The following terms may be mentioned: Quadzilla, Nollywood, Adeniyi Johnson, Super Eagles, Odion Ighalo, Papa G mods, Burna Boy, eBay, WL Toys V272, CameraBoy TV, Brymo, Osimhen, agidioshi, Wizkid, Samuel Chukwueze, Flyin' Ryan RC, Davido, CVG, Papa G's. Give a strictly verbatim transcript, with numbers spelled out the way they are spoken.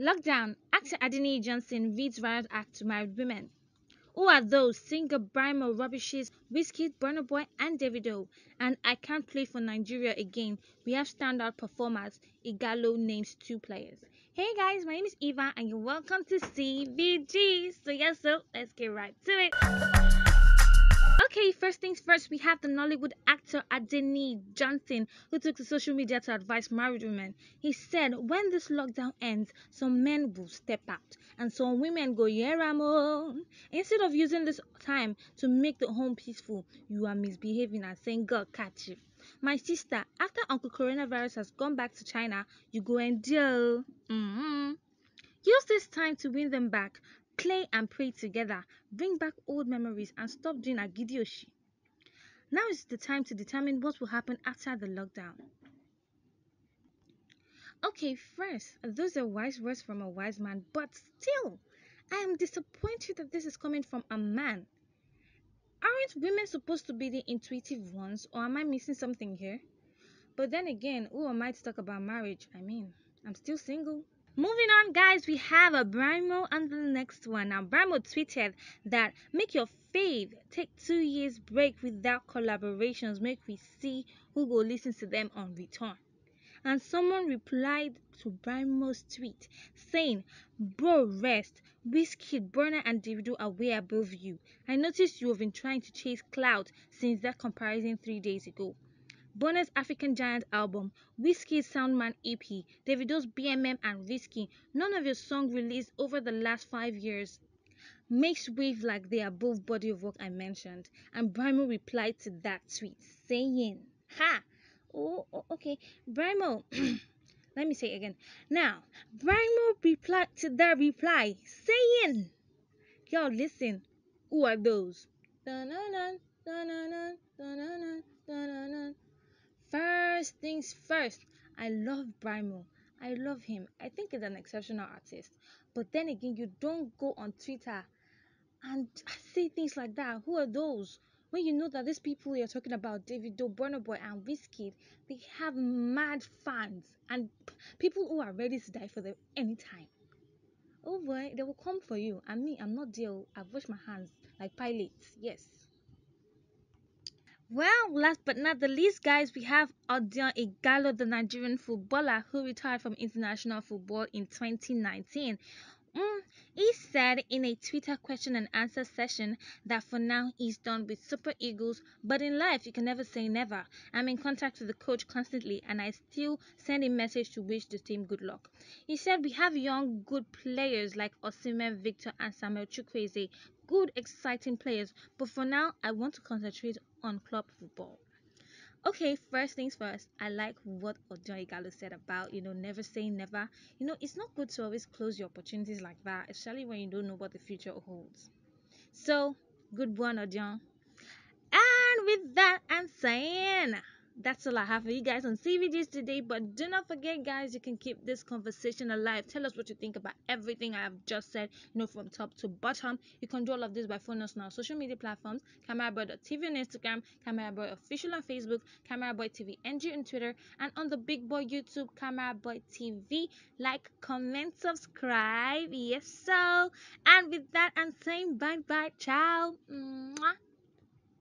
Lockdown, actor Adeniyi Johnson reads riot act to married women. Who are those? Singer Brymo rubbishes Wizkid, Burna Boy and Davido. And I can't play for Nigeria again. We have standout performers. Ighalo names two players. Hey guys, my name is Eva and you're welcome to C V G. So yes, so let's get right to it. Okay, first things first, we have the Nollywood actor Adeniyi Johnson, who took to social media to advise married women. He said, when this lockdown ends, some men will step out and some women go, yeah, Ramon. Instead of using this time to make the home peaceful, you are misbehaving and saying, God, catch you. My sister, after Uncle Coronavirus has gone back to China, you go and deal. Mm-hmm. Use this time to win them back. Play and pray together, bring back old memories and stop doing agidioshi. Now is the time to determine what will happen after the lockdown. Okay, first, those are wise words from a wise man, but still, I am disappointed that this is coming from a man. Aren't women supposed to be the intuitive ones, or am I missing something here? But then again, who am I to talk about marriage? I mean, I'm still single. Moving on, guys, we have a Brymo and the next one. Now, Brymo tweeted that make your fave take two years break without collaborations. Make we see who go listen to them on return. And someone replied to Brymo's tweet saying, bro, rest. Wizkid, Burna and Davido are way above you. I noticed you have been trying to chase clout since that comparison three days ago. Burna's African Giant album, Wizkid's Soundman E P, Davido's B M M and Risky, none of your songs released over the last five years makes wave like the above body of work I mentioned. And Brymo replied to that tweet saying, ha! Oh, oh okay, Brymo, let me say it again. Now, Brymo replied to that reply saying, y'all listen, who are those? Dun-dun-dun, dun-dun-dun, dun-dun-dun, dun-dun-dun. First things first, I love Brymo. I love him. I think he's an exceptional artist. But then again, you don't go on Twitter and say things like that. Who are those? When you know that these people you're talking about, Davido, Burna Boy, and Wizkid, they have mad fans and people who are ready to die for them anytime. Oh boy, they will come for you. And me, I'm not there. I've washed my hands like pilots. Yes. Well, last but not the least, guys, we have Odion Ighalo, the Nigerian footballer who retired from international football in twenty nineteen. Mm, he said in a Twitter question and answer session that for now he's done with Super Eagles, but in life you can never say never. I'm in contact with the coach constantly and I still send a message to wish the team good luck. He said we have young good players like Osimhen, Victor and Samuel Chukwueze, good exciting players, but for now I want to concentrate on club football. Okay, first things first, I like what Odion Ighalo said about, you know, never say never. You know, it's not good to always close your opportunities like that, especially when you don't know what the future holds. So, good one, Odion. And with that, I'm saying, that's all I have for you guys on C V Gs today. But do not forget, guys, you can keep this conversation alive. Tell us what you think about everything I have just said, you know, from top to bottom. You can do all of this by phone us now. Social media platforms, CameraBoy dot T V on Instagram, CameraBoy Official on Facebook, CameraBoy T V N G on Twitter, and on the Big Boy YouTube, CameraBoy T V. Like, comment, subscribe. Yes, so. And with that, I'm saying bye-bye. Ciao. Mwah.